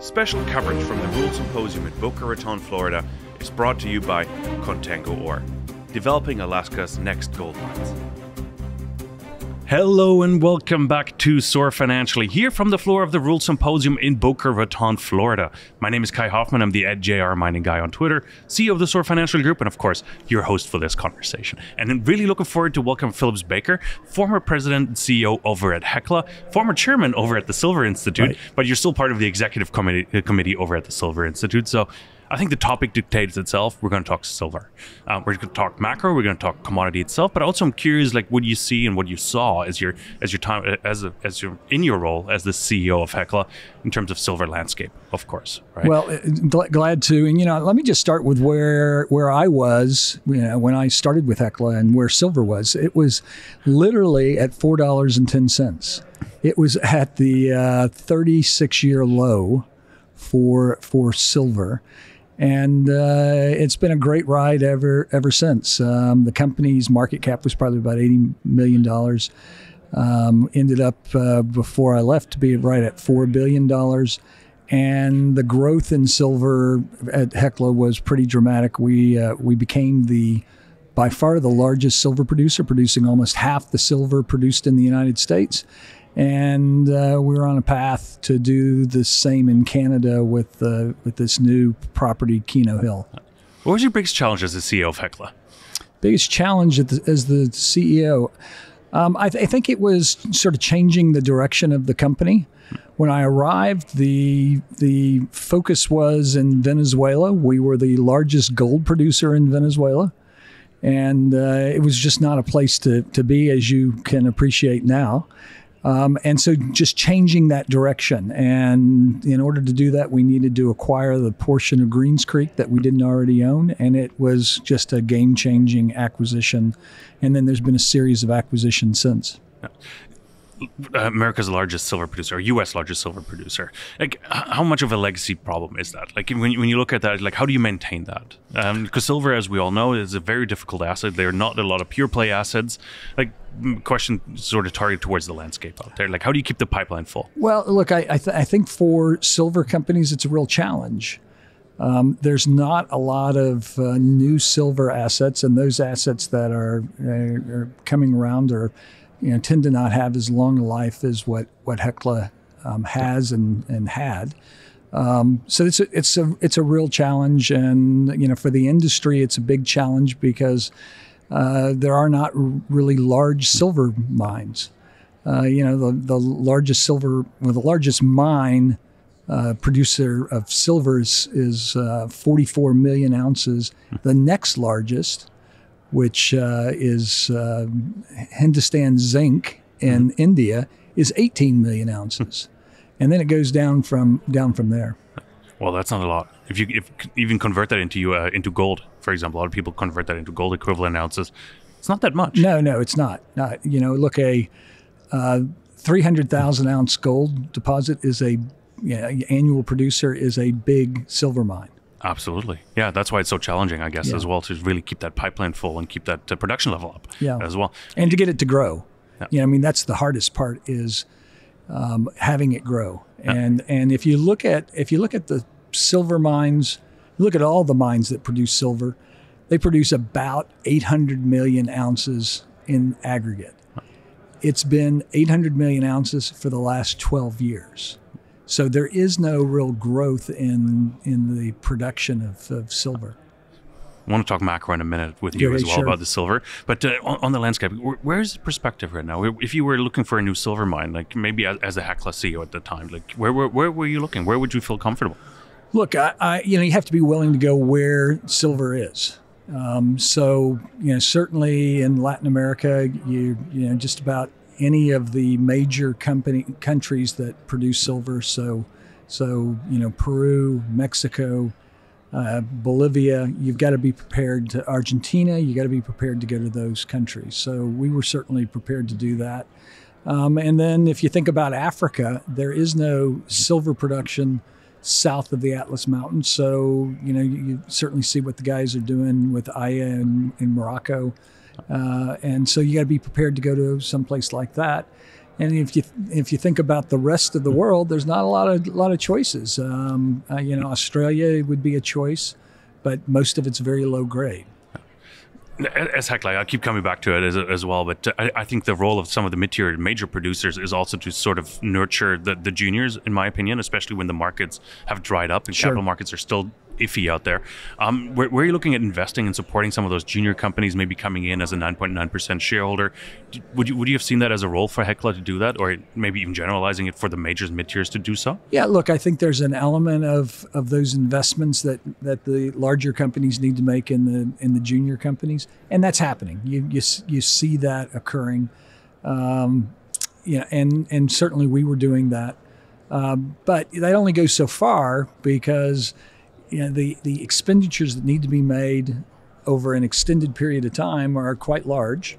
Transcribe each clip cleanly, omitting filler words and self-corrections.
Special coverage from the Rule Symposium in Boca Raton, Florida is brought to you by Contango Ore, developing Alaska's next gold mines. Hello and welcome back to SOAR Financially, here from the floor of the Rule Symposium in Boca Raton, Florida. My name is Kai Hoffmann. I'm the @JR Mining Guy on Twitter, CEO of the SOAR Financial Group, and of course, your host for this conversation. And I'm really looking forward to welcome Phillips Baker, former president and CEO over at Hecla, former chairman over at the Silver Institute, right. But you're still part of the executive committee over at the Silver Institute. So I think the topic dictates itself. We're going to talk silver. We're going to talk macro. We're going to talk commodity itself. But also, I'm curious, like, what you see and what you saw as your time in your role as the CEO of Hecla in terms of silver landscape, of course. Right? Well, glad to. And you know, let me just start with where I was. You know, when I started with Hecla and where silver was, it was literally at $4.10. It was at the 36-year low for silver. And it's been a great ride ever since. The company's market cap was probably about $80 million. Ended up before I left to be right at $4 billion. And the growth in silver at Hecla was pretty dramatic. We became by far the largest silver producer, producing almost half the silver produced in the United States. And we were on a path to do the same in Canada with this new property, Keno Hill. What was your biggest challenge as the CEO of Hecla? Biggest challenge as the CEO? I think it was sort of changing the direction of the company. When I arrived, the focus was in Venezuela. We were the largest gold producer in Venezuela. And it was just not a place to be, as you can appreciate now. And so just changing that direction. And in order to do that, we needed to acquire the portion of Greens Creek that we didn't already own. And it was just a game-changing acquisition. And then there's been a series of acquisitions since. America's largest silver producer, or U.S. largest silver producer. Like, how much of a legacy problem is that? Like, when you look at that, like, how do you maintain that? Because silver, as we all know, is a very difficult asset. There are not a lot of pure play assets. Like, question sort of targeted towards the landscape out there. Like, how do you keep the pipeline full? Well, look, I think for silver companies, it's a real challenge. There's not a lot of new silver assets, and those assets that are coming around are, you know, tend to not have as long a life as what Hecla has and had. So it's a real challenge, and you know, for the industry, it's a big challenge because there are not really large silver mines. You know, the largest mine producer of silver is 44 million ounces. The next largest, which is Hindustan Zinc in India, is 18 million ounces. And then it goes down from there. Well, that's not a lot. If even convert that into gold, for example, a lot of people convert that into gold equivalent ounces. It's not that much. No, it's not. You know, look, a 300,000 ounce gold deposit is annual producer is a big silver mine. Absolutely. Yeah, that's why it's so challenging, I guess, as well, to really keep that pipeline full and keep that production level up as well. And to get it to grow. Yeah. You know, I mean, that's the hardest part is having it grow. And if you look at the silver mines, look at all the mines that produce silver, they produce about 800 million ounces in aggregate. It's been 800 million ounces for the last 12 years. So there is no real growth in the production of silver. I want to talk macro in a minute with you about the silver, but on the landscape, where's the perspective right now? If you were looking for a new silver mine, like maybe as a Hecla CEO at the time, like where were you looking? Where would you feel comfortable? Look, you know, you have to be willing to go where silver is. So you know, certainly in Latin America, you know, just about any of the major countries that produce silver, so you know, Peru, Mexico, Bolivia, you've got to be prepared to Argentina, you got to be prepared to go to those countries. So we were certainly prepared to do that. And then if you think about Africa, there is no silver production south of the Atlas Mountains. So you know, you certainly see what the guys are doing with Aya in Morocco. And so you got to be prepared to go to someplace like that. And if you think about the rest of the world, there's not a lot of choices. You know, Australia would be a choice, but most of it's very low grade. As Hecla, I keep coming back to it as well, but I think the role of some of the mid-tier major producers is also to sort of nurture the juniors, in my opinion, especially when the markets have dried up and sure. Capital markets are still iffy out there. Where are you looking at investing and supporting some of those junior companies maybe coming in as a 9.9% shareholder? Would you have seen that as a role for Hecla to do that, or maybe even generalizing it for the majors and mid-tiers to do so? Yeah, look, I think there's an element of those investments that the larger companies need to make in the junior companies, and that's happening. You see that occurring, yeah, and certainly we were doing that, but that only goes so far because, you know, the expenditures that need to be made over an extended period of time are quite large,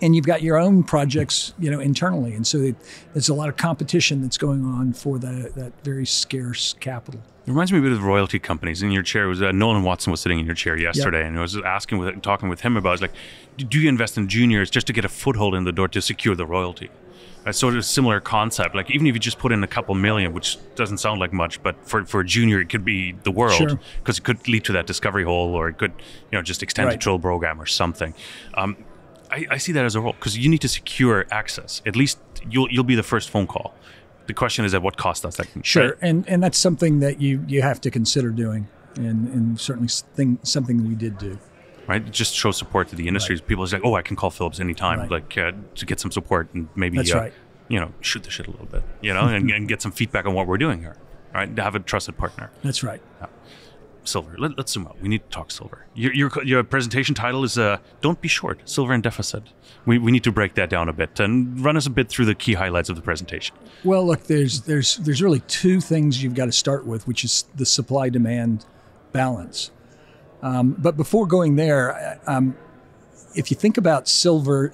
and you've got your own projects, you know, internally, and so there's a lot of competition that's going on for that very scarce capital. It reminds me a bit of royalty companies. In your chair was Nolan Watson was sitting in your chair yesterday, yep. And I was asking, talking with him about, I was like, do you invest in juniors just to get a foothold in the door to secure the royalty? A sort of similar concept, like even if you just put in a couple million, which doesn't sound like much, but for a junior, it could be the world, because sure. It could lead to that discovery hole, or it could, you know, just extend right. The drill program or something. I see that as a role, because you need to secure access. At least you'll be the first phone call. The question is at what cost does that? Sure, right? And that's something that you have to consider doing, and certainly something that we did do. Right, just show support to the industries. Right. People are like, oh, I can call Phillips anytime, right. Like to get some support and maybe, right. You know, shoot the shit a little bit, you know, and get some feedback on what we're doing here, right? To have a trusted partner. That's right. Yeah. Silver, let's zoom out. We need to talk silver. Your presentation title is "Don't Be Short: Silver and Deficit." We need to break that down a bit and run us a bit through the key highlights of the presentation. Well, look, there's really two things you've got to start with, which is the supply-demand balance. But before going there, if you think about silver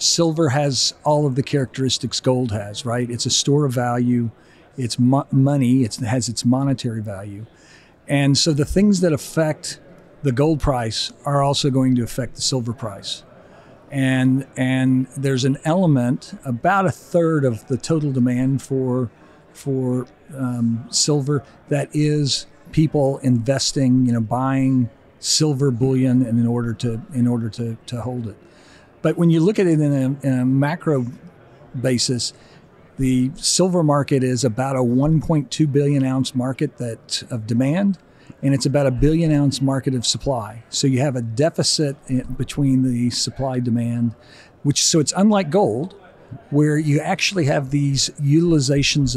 has all of the characteristics gold has, right? It's a store of value, it's money, it has its monetary value. And so the things that affect the gold price are also going to affect the silver price. And there's an element, about a third of the total demand for silver, that is people investing, you know, buying silver bullion and in order to hold it. But when you look at it in a macro basis, the silver market is about a 1.2 billion ounce market of demand, and it's about a billion ounce market of supply. So you have a deficit between the supply demand, so it's unlike gold, where you actually have these utilizations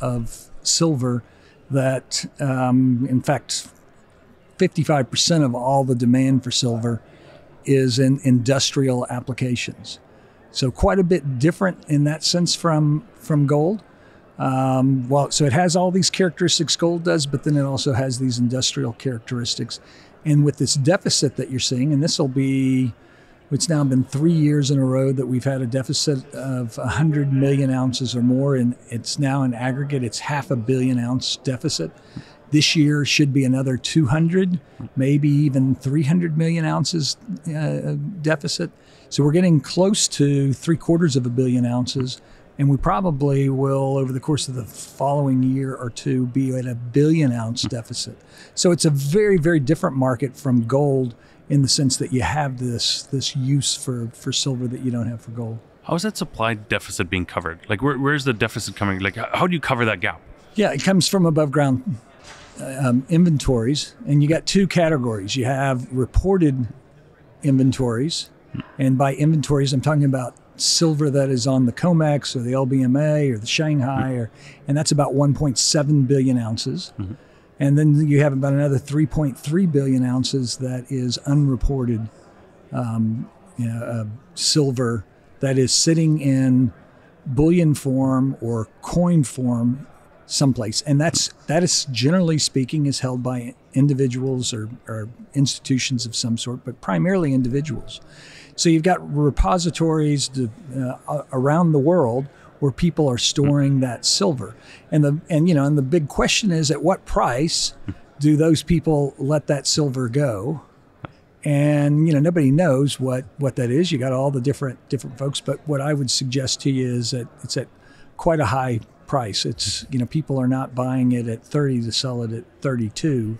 of silver that, in fact, 55% of all the demand for silver is in industrial applications. So quite a bit different in that sense from gold. Well, so it has all these characteristics gold does, but then it also has these industrial characteristics. And with this deficit that you're seeing, and it's now been 3 years in a row that we've had a deficit of 100 million ounces or more, and it's now in aggregate, it's half a billion ounce deficit. This year should be another 200, maybe even 300 million ounces deficit. So we're getting close to 750 million ounces, and we probably will, over the course of the following year or two, be at a billion ounce deficit. So it's a very, very different market from gold in the sense that you have this use for silver that you don't have for gold. How is that supply deficit being covered? Like, where's the deficit coming? Like, how do you cover that gap? Yeah, it comes from above ground inventories, and you got two categories. You have reported inventories, and by inventories I'm talking about silver that is on the COMEX or the LBMA or the Shanghai, and that's about 1.7 billion ounces. Mm-hmm. And then you have about another 3.3 billion ounces that is unreported silver that is sitting in bullion form or coin form someplace, and that is generally speaking is held by individuals or institutions of some sort, but primarily individuals. So you've got repositories around the world where people are storing that silver, and the big question is, at what price do those people let that silver go? And, you know, nobody knows what that is. You got all the different folks. But what I would suggest to you is that it's at quite a high price. It's, you know, people are not buying it at 30 to sell it at 32.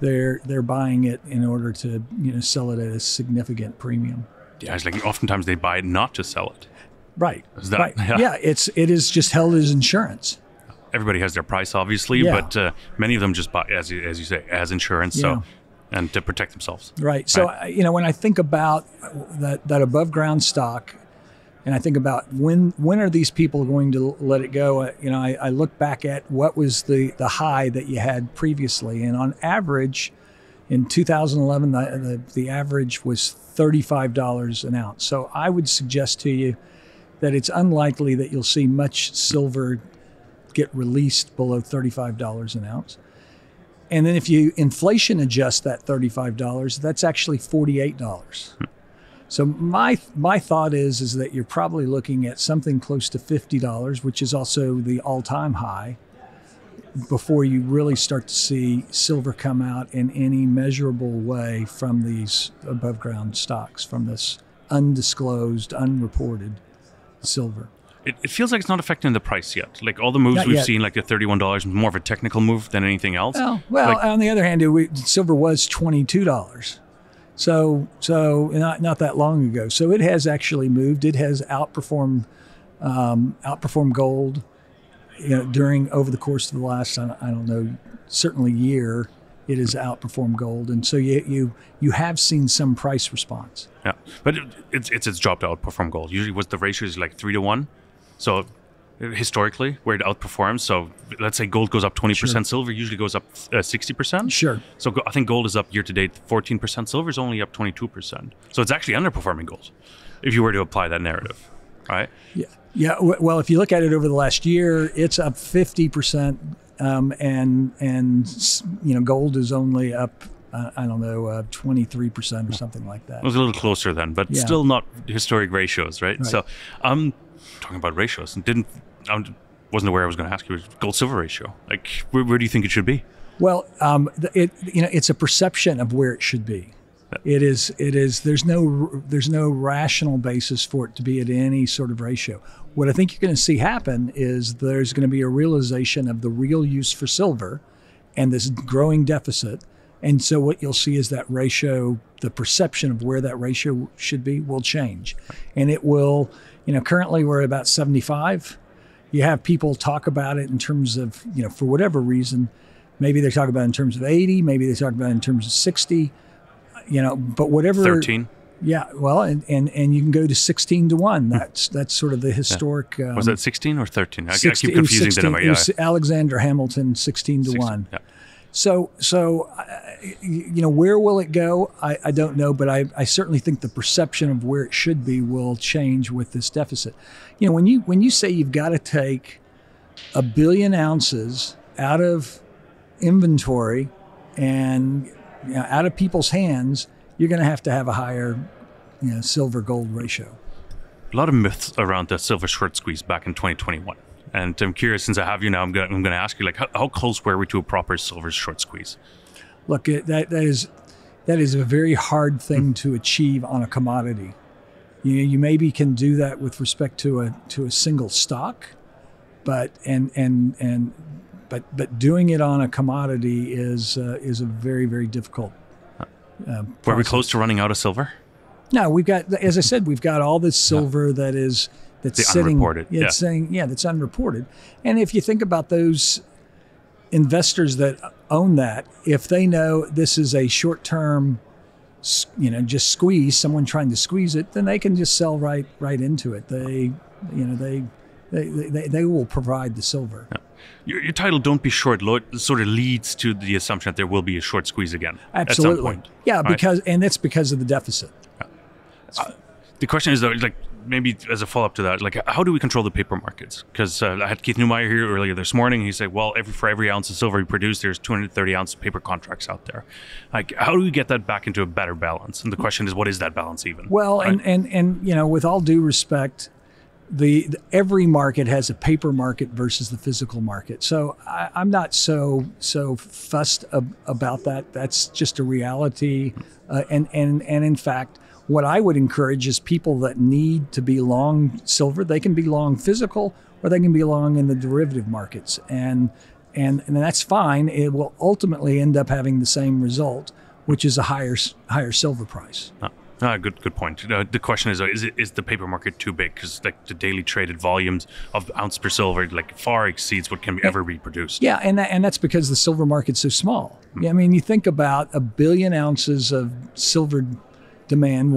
They're buying it in order to, you know, sell it at a significant premium. Yeah, it's like oftentimes they buy it not to sell it. Right. Is that, right. Yeah. Yeah, it is just held as insurance. Everybody has their price, obviously, yeah. But many of them just buy, as you say, as insurance. Yeah. So. And to protect themselves. Right. So, right. You know, when I think about that above ground stock, and I think about when are these people going to let it go? You know, I look back at what was the high that you had previously. And on average, in 2011, the average was $35 an ounce. So I would suggest to you that it's unlikely that you'll see much silver get released below $35 an ounce. And then if you inflation adjust that $35, that's actually $48. So my thought is that you're probably looking at something close to $50, which is also the all-time high, before you really start to see silver come out in any measurable way from these above-ground stocks, from this undisclosed, unreported silver. It feels like it's not affecting the price yet. Like all the moves not we've yet. Seen, like the $31, more of a technical move than anything else. Well, like, on the other hand, silver was $22, so not that long ago. So it has actually moved. It has outperformed gold, you know, over the course of the last I don't know, certainly year. It has outperformed gold, and so you have seen some price response. Yeah, but it's its job to outperform gold. Usually, what the ratio is like 3 to 1. So historically, where it outperforms, so let's say gold goes up 20%, sure. Silver usually goes up 60%. Sure. So I think gold is up year to date 14%. Silver is only up 22%. So it's actually underperforming gold, if you were to apply that narrative, right? Yeah. Yeah. Well, if you look at it over the last year, it's up 50%, and you know, gold is only up. I don't know, 23% or something like that. It was a little closer then, but yeah. Still not historic ratios, right? So I'm talking about ratios and wasn't aware I was going to ask you gold-silver ratio. Like, where do you think it should be? Well, it's a perception of where it should be. Yeah. It is. There's no rational basis for it to be at any sort of ratio. What I think you're going to see happen is there's going to be a realization of the real use for silver, and this growing deficit. And so what you'll see is that ratio, the perception of where that ratio should be, will change. And it will, you know, currently we're at about 75. You have people talk about it in terms of, you know, for whatever reason, maybe they talk about it in terms of 80, maybe they talk about it in terms of 60, you know, but whatever. 13. Yeah, well, and you can go to 16 to 1. That's sort of the historic. Yeah. Was that 16 or 13? I keep confusing the number. Yeah. Alexander Hamilton, 16 to 1. Yeah. So, you know, where will it go? I don't know, but I certainly think the perception of where it should be will change with this deficit. You know, when you say you've got to take 1 billion ounces out of inventory and, you know, out of people's hands, you're going to have a higher, you know, silver-gold ratio. A lot of myths around the silver short squeeze back in 2021. And I'm curious, since I have you now, I'm going to ask you, like, how close were we to a proper silver short squeeze? Look, that is a very hard thing to achieve on a commodity. You maybe can do that with respect to a single stock, but doing it on a commodity is a very, very difficult. Were we close to running out of silver? No, we've got, as I said, all this silver that is. That's sitting, unreported. Yeah. That's unreported. And if you think about those investors that own that, if they know this is a short-term, you know, just squeeze, someone trying to squeeze it, then they can just sell right into it. They will provide the silver. Yeah. Your title, "Don't Be Short," sort of leads to the assumption that there will be a short squeeze again. Absolutely. At some point. Yeah, and that's because of the deficit. Yeah. The question is, though, like, maybe as a follow-up to that, like, how do we control the paper markets? Because I had Keith Neumeier here earlier this morning. He said, well, for every ounce of silver we produce, there's 230 ounce of paper contracts out there. Like, how do we get that back into a better balance? And the question is, what is that balance even? Well, right? and you know, with all due respect, every market has a paper market versus the physical market. So I'm not so fussed about that. That's just a reality. And in fact, what I would encourage is people that need to be long silver, they can be long physical or they can be long in the derivative markets. And that's fine. It will ultimately end up having the same result, which is a higher silver price. Good point. The question is the paper market too big? Because like the daily traded volumes of ounce per silver like far exceeds what can be ever reproduced. Yeah, and that's because the silver market's so small. Yeah, I mean, you think about a billion ounces of silver demand,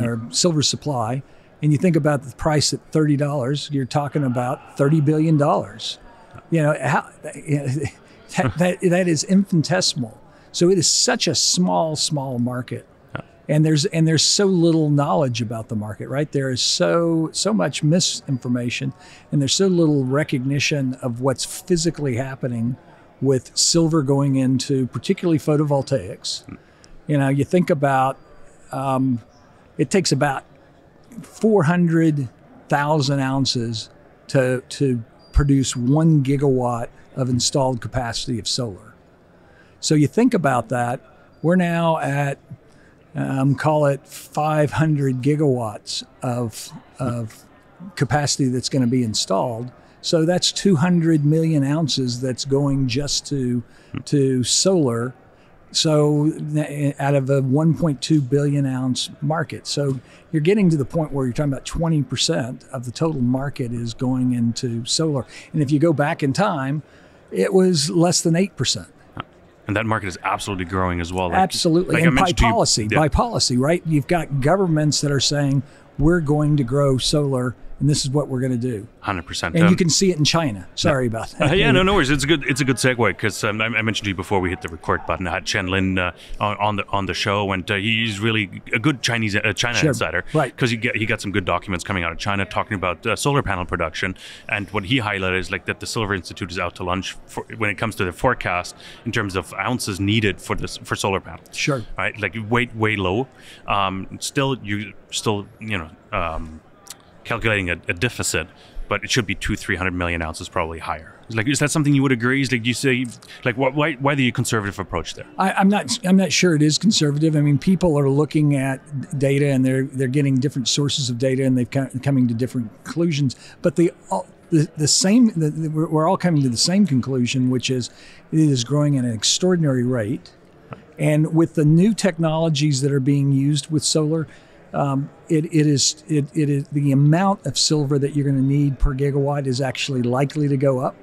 or silver supply, and you think about the price at $30. You're talking about $30 billion. You know, that is infinitesimal. So it is such a small market. And there's so little knowledge about the market, right? There is so much misinformation, and there's so little recognition of what's physically happening with silver going into particularly photovoltaics. You know, you think about it takes about 400,000 ounces to produce 1 gigawatt of installed capacity of solar. So you think about that. We're now at call it 500 gigawatts of capacity that's going to be installed. So that's 200 million ounces that's going just to solar. So out of a 1.2 billion ounce market. So you're getting to the point where you're talking about 20% of the total market is going into solar. And if you go back in time, it was less than 8%. And that market is absolutely growing as well. Like, absolutely. Like, and by policy, right? You've got governments that are saying, we're going to grow solar and this is what we're going to do. 100%. And you can see it in China. Sorry about that. No worries. It's a good segue because I mentioned to you before we hit the record button, I had Chen Lin on the show, and he's really a good China insider, right? Because he got some good documents coming out of China talking about solar panel production, and what he highlighted is like that the Silver Institute is out to lunch for, when it comes to their forecast in terms of ounces needed for this for solar panels. Sure. Right, like way low. Still, calculating a deficit, but it should be 200-300 million ounces, probably higher. Like, is that something you would agree? Is like you say, like why the conservative approach there? I'm not sure it is conservative. I mean, people are looking at data and they're getting different sources of data and they're coming to different conclusions. But we're all coming to the same conclusion, which is it is growing at an extraordinary rate, and with the new technologies that are being used with solar. It is the amount of silver that you're going to need per gigawatt is actually likely to go up.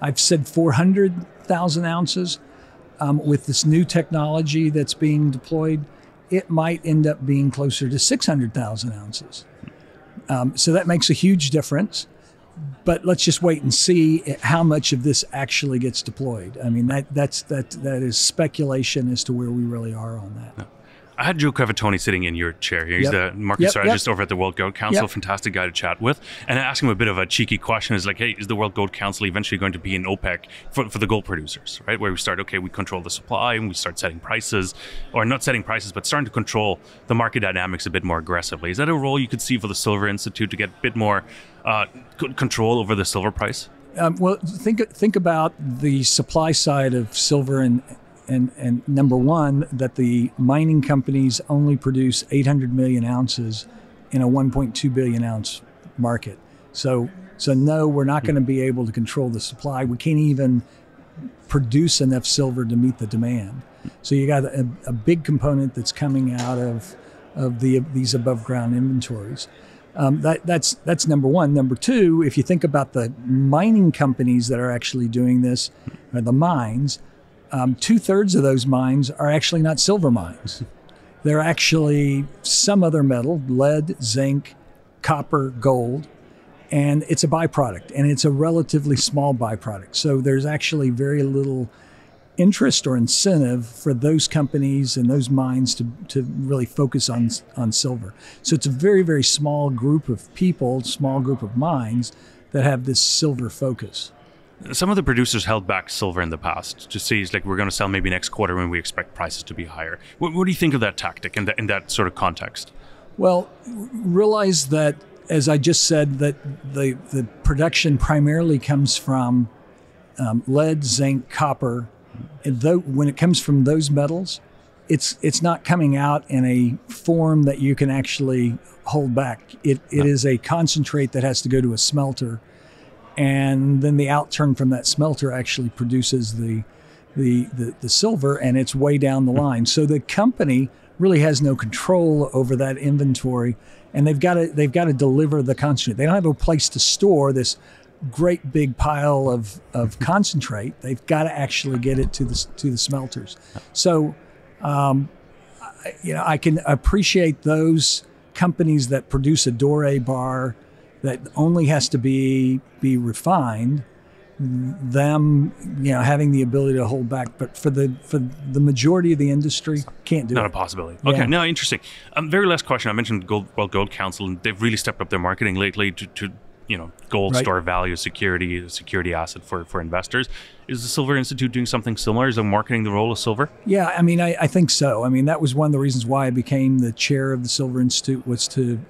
I've said 400,000 ounces. With this new technology that's being deployed, it might end up being closer to 600,000 ounces. So that makes a huge difference. But let's just wait and see how much of this actually gets deployed. I mean, that is speculation as to where we really are on that. No. I had Joe Cavatoni sitting in your chair here. He's the market strategist over at the World Gold Council. Fantastic guy to chat with. And I asked him a bit of a cheeky question. Is like, hey, is the World Gold Council eventually going to be an OPEC for the gold producers, right? Where we start, okay, we control the supply and we start setting prices, or not setting prices, but starting to control the market dynamics a bit more aggressively. Is that a role you could see for the Silver Institute to get a bit more control over the silver price? Well, think about the supply side of silver and number one, that the mining companies only produce 800 million ounces in a 1.2 billion ounce market. So no, we're not going to be able to control the supply. We can't even produce enough silver to meet the demand. So you got a big component that's coming out of these above ground inventories. That's number one. Number two, if you think about the mining companies that are actually doing this, or the mines, 2/3 of those mines are actually not silver mines. They're actually some other metal, lead, zinc, copper, gold, and it's a byproduct, and it's a relatively small byproduct. So there's actually very little interest or incentive for those companies and those mines to really focus on silver. So it's a very, very small group of people, small group of mines that have this silver focus. Some of the producers held back silver in the past to say, like, we're going to sell maybe next quarter when we expect prices to be higher. What do you think of that tactic in that sort of context? Well, realize that as I just said, that the production primarily comes from lead, zinc, copper. And though when it comes from those metals, it's not coming out in a form that you can actually hold back. It is a concentrate that has to go to a smelter, and then the outturn from that smelter actually produces the silver, and it's way down the line. So the company really has no control over that inventory, and they've got to deliver the concentrate. They don't have a place to store this great big pile of concentrate. They've got to actually get it to the smelters. So I can appreciate those companies that produce a doré bar that only has to be refined, them having the ability to hold back, but for the majority of the industry, can't do it. Not a possibility. Yeah. Okay, no, interesting. Very last question. I mentioned World Gold Council, and they've really stepped up their marketing lately to gold right. Store value, security asset for investors. Is the Silver Institute doing something similar? Is it marketing the role of silver? Yeah, I think so. That was one of the reasons why I became the chair of the Silver Institute, was to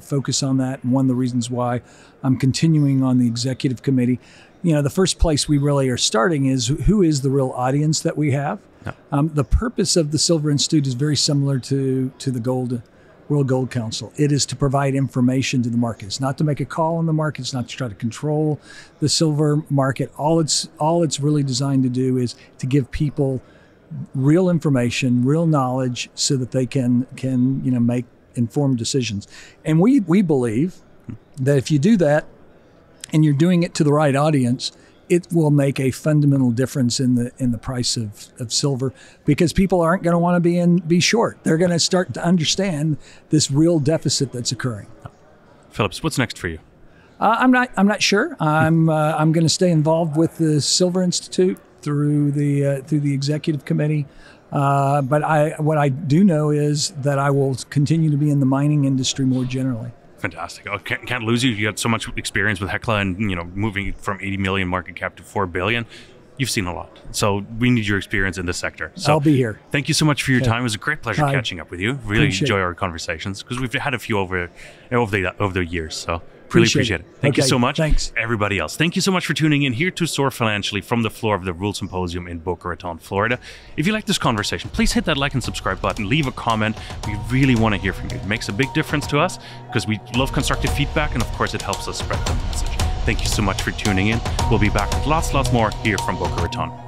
focus on that. And one of the reasons why I'm continuing on the executive committee. The first place we really are starting is who is the real audience that we have. Yeah. The purpose of the Silver Institute is very similar to the World Gold Council. It is to provide information to the markets, not to make a call on the markets, not to try to control the silver market. All it's really designed to do is to give people real information, real knowledge, so that they can make informed decisions. And we believe that if you do that, and you're doing it to the right audience, it will make a fundamental difference in the price of silver, because people aren't going to want to be short. They're going to start to understand this real deficit that's occurring. Phillips, what's next for you? I'm not sure. I'm going to stay involved with the Silver Institute through the executive committee. But what I do know is that I will continue to be in the mining industry more generally. Fantastic. I can't lose you. You got so much experience with Hecla, and moving from 80 million market cap to 4 billion. You've seen a lot. So we need your experience in this sector. So I'll be here. Thank you so much for your time. It was a great pleasure catching up with you. Really enjoy our conversations, because we've had a few over the years. So really appreciate it. Thank you so much. Thanks. Everybody else, thank you so much for tuning in here to SOAR Financially from the floor of the Rule Symposium in Boca Raton, Florida. If you like this conversation, please hit that like and subscribe button. Leave a comment. We really want to hear from you. It makes a big difference to us, because we love constructive feedback, and of course it helps us spread the message. Thank you so much for tuning in. We'll be back with lots more here from Boca Raton.